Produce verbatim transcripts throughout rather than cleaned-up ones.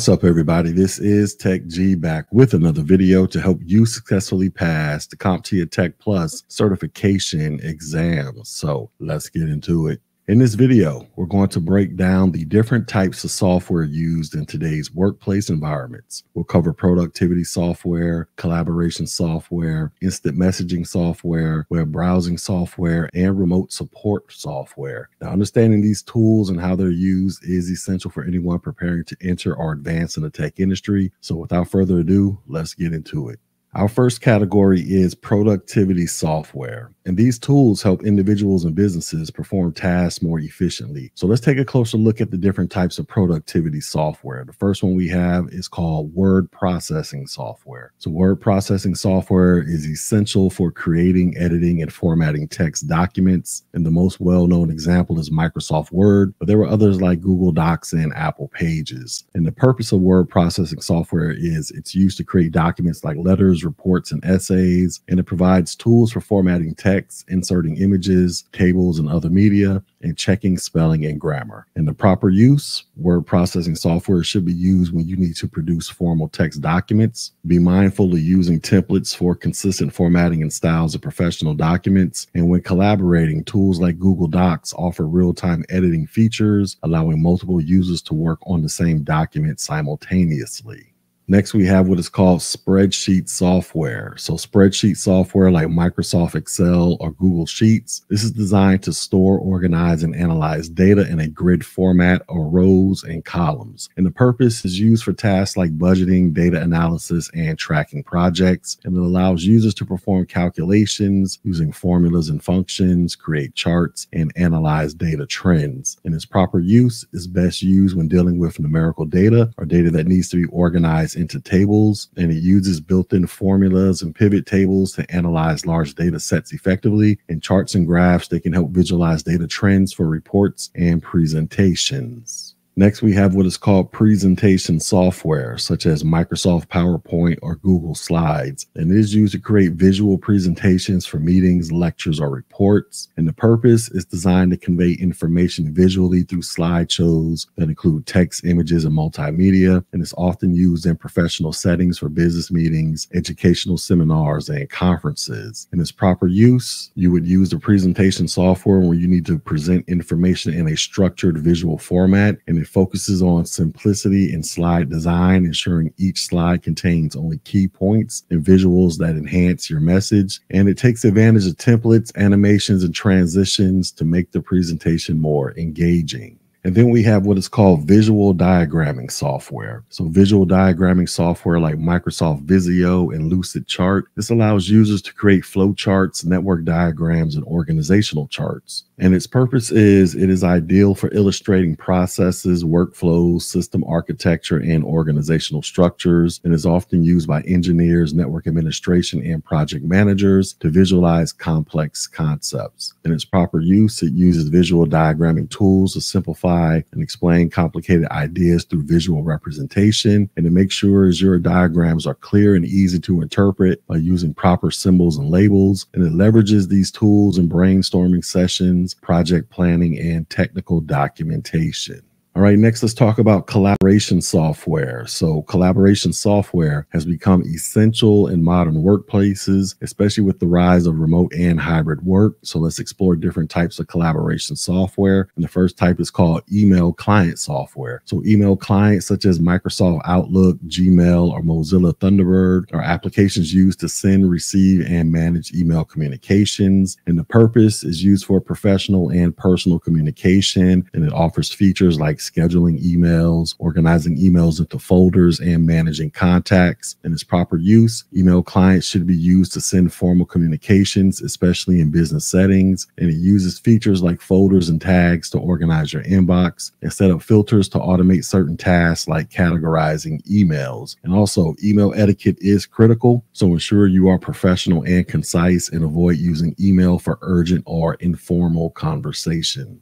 What's up, everybody? This is Tech G back with another video to help you successfully pass the CompTIA Tech Plus certification exam. So let's get into it. In this video, we're going to break down the different types of software used in today's workplace environments. We'll cover productivity software, collaboration software, instant messaging software, web browsing software, and remote support software. Now, understanding these tools and how they're used is essential for anyone preparing to enter or advance in the tech industry. So without further ado, let's get into it. Our first category is productivity software, and these tools help individuals and businesses perform tasks more efficiently. So let's take a closer look at the different types of productivity software. The first one we have is called word processing software. So word processing software is essential for creating, editing, and formatting text documents. And the most well-known example is Microsoft Word, but there were others like Google Docs and Apple Pages. And the purpose of word processing software is it's used to create documents like letters, reports, and essays, and it provides tools for formatting text, inserting images, tables, and other media, and checking spelling and grammar. In the proper use, word processing software should be used when you need to produce formal text documents. Be mindful of using templates for consistent formatting and styles of professional documents. And when collaborating, tools like Google Docs offer real-time editing features, allowing multiple users to work on the same document simultaneously. Next, we have what is called spreadsheet software. So spreadsheet software like Microsoft Excel or Google Sheets, this is designed to store, organize, and analyze data in a grid format or rows and columns. And the purpose is used for tasks like budgeting, data analysis, and tracking projects. And it allows users to perform calculations using formulas and functions, create charts, and analyze data trends. And its proper use is best used when dealing with numerical data or data that needs to be organized into tables, and it uses built-in formulas and pivot tables to analyze large data sets effectively. In charts and graphs, they can help visualize data trends for reports and presentations. Next, we have what is called presentation software, such as Microsoft PowerPoint or Google Slides, and it is used to create visual presentations for meetings, lectures, or reports. And the purpose is designed to convey information visually through slideshows that include text, images, and multimedia, and it's often used in professional settings for business meetings, educational seminars, and conferences. In its proper use, you would use the presentation software when you need to present information in a structured visual format, and it focuses on simplicity in slide design, ensuring each slide contains only key points and visuals that enhance your message. And it takes advantage of templates, animations, and transitions to make the presentation more engaging. And then we have what is called visual diagramming software. So visual diagramming software like Microsoft Visio and Lucidchart, this allows users to create flowcharts, network diagrams, and organizational charts. And its purpose is it is ideal for illustrating processes, workflows, system architecture, and organizational structures, and is often used by engineers, network administration, and project managers to visualize complex concepts. In its proper use, it uses visual diagramming tools to simplify and explain complicated ideas through visual representation, and to make sure as your diagrams are clear and easy to interpret by using proper symbols and labels. And it leverages these tools in brainstorming sessions, project planning, and technical documentation. All right, next let's talk about collaboration software. So collaboration software has become essential in modern workplaces, especially with the rise of remote and hybrid work. So let's explore different types of collaboration software. And the first type is called email client software. So email clients such as Microsoft Outlook, Gmail, or Mozilla Thunderbird are applications used to send, receive, and manage email communications. And the purpose is used for professional and personal communication, and it offers features like scheduling emails, organizing emails into folders, and managing contacts. In its proper use, email clients should be used to send formal communications, especially in business settings, and it uses features like folders and tags to organize your inbox and set up filters to automate certain tasks like categorizing emails. And also, email etiquette is critical, so ensure you are professional and concise and avoid using email for urgent or informal conversations.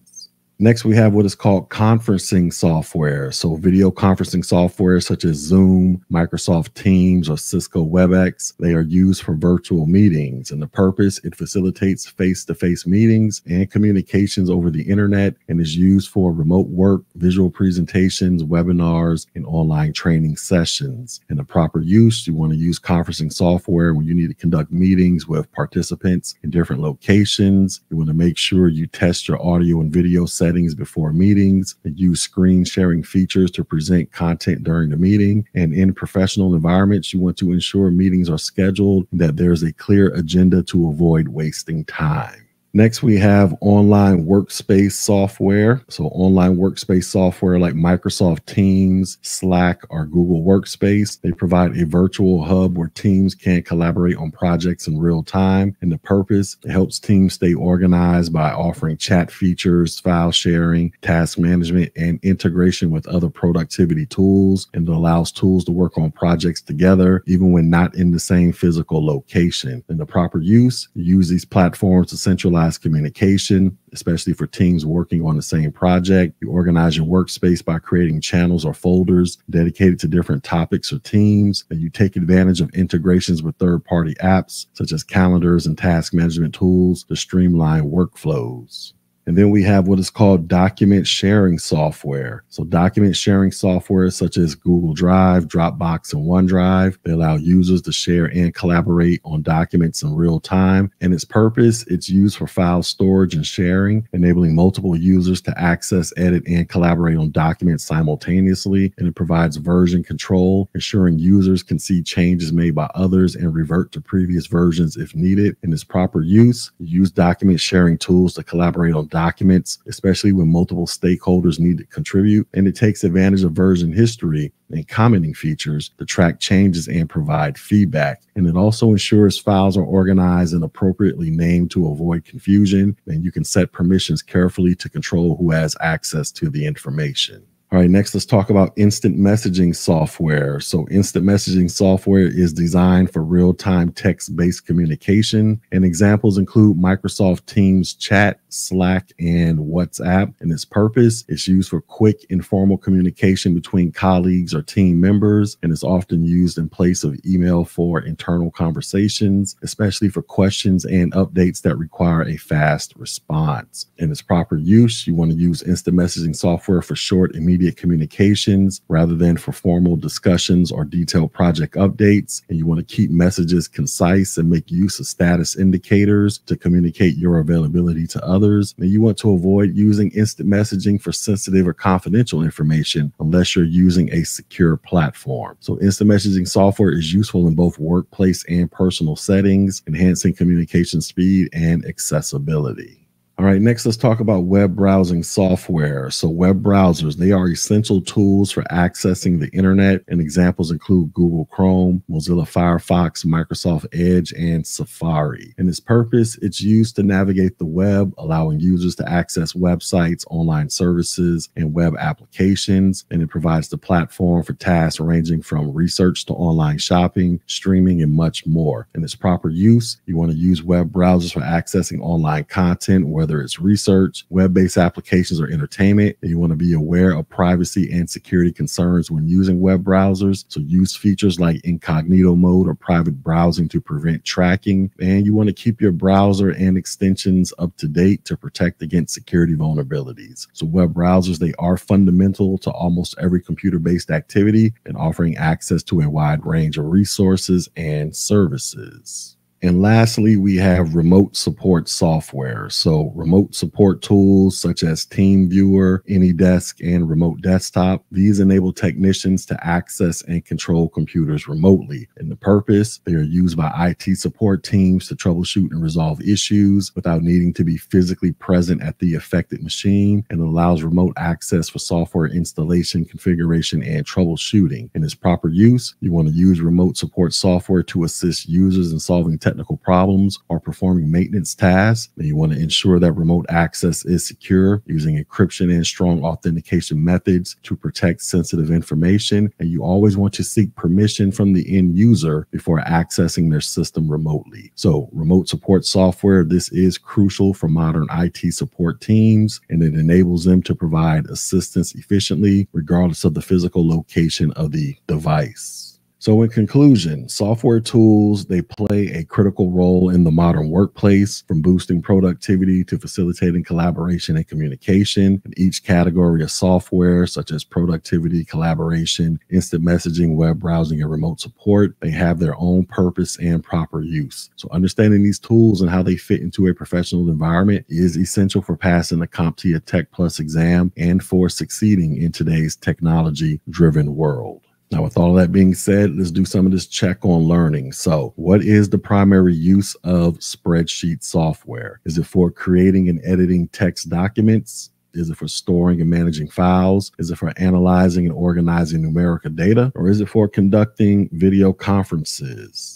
Next, we have what is called conferencing software. So video conferencing software such as Zoom, Microsoft Teams, or Cisco WebEx, they are used for virtual meetings. And the purpose, it facilitates face-to-face meetings and communications over the internet and is used for remote work, visual presentations, webinars, and online training sessions. In the proper use, you want to use conferencing software when you need to conduct meetings with participants in different locations. You want to make sure you test your audio and video settings settings before meetings, and use screen sharing features to present content during the meeting. And in professional environments, you want to ensure meetings are scheduled, that there's a clear agenda to avoid wasting time. Next, we have online workspace software. So online workspace software like Microsoft Teams, Slack, or Google Workspace, they provide a virtual hub where teams can collaborate on projects in real time. And the purpose, it helps teams stay organized by offering chat features, file sharing, task management, and integration with other productivity tools. And it allows tools to work on projects together, even when not in the same physical location. In the proper use, use these platforms to centralize communication, especially for teams working on the same project. You organize your workspace by creating channels or folders dedicated to different topics or teams, and you take advantage of integrations with third-party apps such as calendars and task management tools to streamline workflows. And then we have what is called document sharing software. So document sharing software such as Google Drive, Dropbox, and OneDrive, they allow users to share and collaborate on documents in real time. And its purpose, it's used for file storage and sharing, enabling multiple users to access, edit, and collaborate on documents simultaneously. And it provides version control, ensuring users can see changes made by others and revert to previous versions if needed. In its proper use, use document sharing tools to collaborate on documents. documents, especially when multiple stakeholders need to contribute, and it takes advantage of version history and commenting features to track changes and provide feedback. And it also ensures files are organized and appropriately named to avoid confusion, and you can set permissions carefully to control who has access to the information. All right, next, let's talk about instant messaging software. So instant messaging software is designed for real-time text-based communication, and examples include Microsoft Teams Chat, Slack, and WhatsApp. And its purpose, it's used for quick, informal communication between colleagues or team members, and is often used in place of email for internal conversations, especially for questions and updates that require a fast response. In its proper use, you want to use instant messaging software for short, immediate communications rather than for formal discussions or detailed project updates. And you want to keep messages concise and make use of status indicators to communicate your availability to others. And you want to avoid using instant messaging for sensitive or confidential information unless you're using a secure platform. So instant messaging software is useful in both workplace and personal settings, enhancing communication speed and accessibility. All right, next, let's talk about web browsing software. So web browsers, they are essential tools for accessing the internet, and examples include Google Chrome, Mozilla Firefox, Microsoft Edge, and Safari. And its purpose, it's used to navigate the web, allowing users to access websites, online services, and web applications. And it provides the platform for tasks ranging from research to online shopping, streaming, and much more. In its proper use, you want to use web browsers for accessing online content, whether whether it's research, web-based applications, or entertainment. And you want to be aware of privacy and security concerns when using web browsers. So use features like incognito mode or private browsing to prevent tracking. And you want to keep your browser and extensions up to date to protect against security vulnerabilities. So web browsers, they are fundamental to almost every computer-based activity and offering access to a wide range of resources and services. And lastly, we have remote support software. So remote support tools such as TeamViewer, AnyDesk, and Remote Desktop, these enable technicians to access and control computers remotely. And the purpose, they are used by I T support teams to troubleshoot and resolve issues without needing to be physically present at the affected machine, and allows remote access for software installation, configuration, and troubleshooting. In its proper use, you want to use remote support software to assist users in solving technical technical problems or performing maintenance tasks. And you want to ensure that remote access is secure using encryption and strong authentication methods to protect sensitive information. And you always want to seek permission from the end user before accessing their system remotely. So remote support software, this is crucial for modern I T support teams, and it enables them to provide assistance efficiently regardless of the physical location of the device. So in conclusion, software tools, they play a critical role in the modern workplace, from boosting productivity to facilitating collaboration and communication. And each category of software, such as productivity, collaboration, instant messaging, web browsing, and remote support, they have their own purpose and proper use. So understanding these tools and how they fit into a professional environment is essential for passing the CompTIA Tech Plus exam and for succeeding in today's technology-driven world. Now, with all that being said, let's do some of this check on learning. So what is the primary use of spreadsheet software? Is it for creating and editing text documents? Is it for storing and managing files? Is it for analyzing and organizing numerical data? Or is it for conducting video conferences?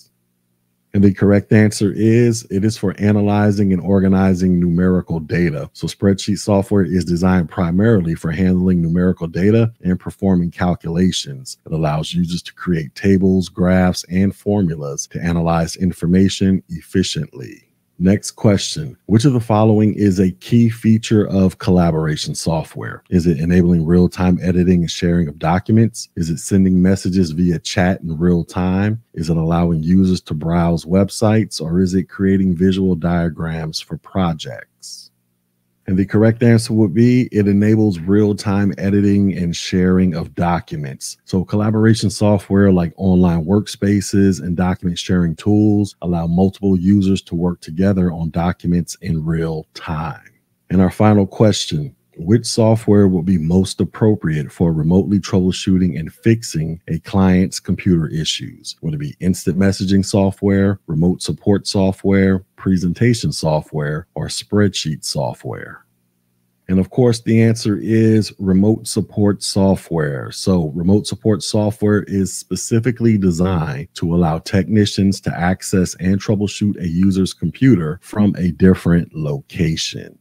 And the correct answer is it is for analyzing and organizing numerical data. So spreadsheet software is designed primarily for handling numerical data and performing calculations. It allows users to create tables, graphs, and formulas to analyze information efficiently. Next question, which of the following is a key feature of collaboration software? Is it enabling real-time editing and sharing of documents? Is it sending messages via chat in real time? Is it allowing users to browse websites, or is it creating visual diagrams for projects? And the correct answer would be it enables real-time editing and sharing of documents. So collaboration software like online workspaces and document sharing tools allow multiple users to work together on documents in real time. And our final question, which software will be most appropriate for remotely troubleshooting and fixing a client's computer issues? Would it be instant messaging software, remote support software, presentation software, or spreadsheet software? And of course, the answer is remote support software. So remote support software is specifically designed to allow technicians to access and troubleshoot a user's computer from a different location.